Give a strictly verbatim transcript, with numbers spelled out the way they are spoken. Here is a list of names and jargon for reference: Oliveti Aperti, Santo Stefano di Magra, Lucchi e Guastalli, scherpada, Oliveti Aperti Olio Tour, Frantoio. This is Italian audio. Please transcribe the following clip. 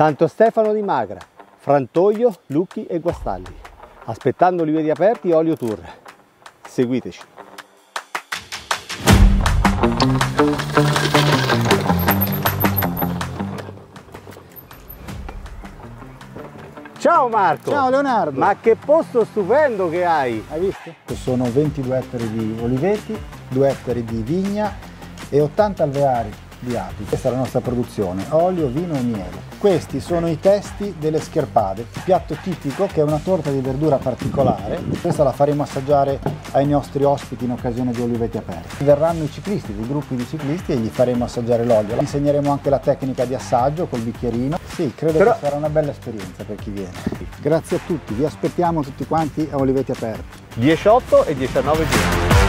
Santo Stefano di Magra, Frantoio, Lucchi e Guastalli. Aspettando Oliveti Aperti Olio Tour. Seguiteci. Ciao Marco! Ciao Leonardo! Ma che posto stupendo che hai! Hai visto? Sono ventidue ettari di oliveti, due ettari di vigna e ottanta alveari di api. Questa è la nostra produzione, olio, vino e miele. Questi sono i testi delle scherpade, piatto tipico che è una torta di verdura particolare. Questa la faremo assaggiare ai nostri ospiti in occasione di Oliveti Aperti. Verranno i ciclisti, dei gruppi di ciclisti, e gli faremo assaggiare l'olio. Insegneremo anche la tecnica di assaggio col bicchierino. Sì, credo Però... che sarà una bella esperienza per chi viene. Grazie a tutti, vi aspettiamo tutti quanti a Oliveti Aperti. diciotto e diciannove giugno.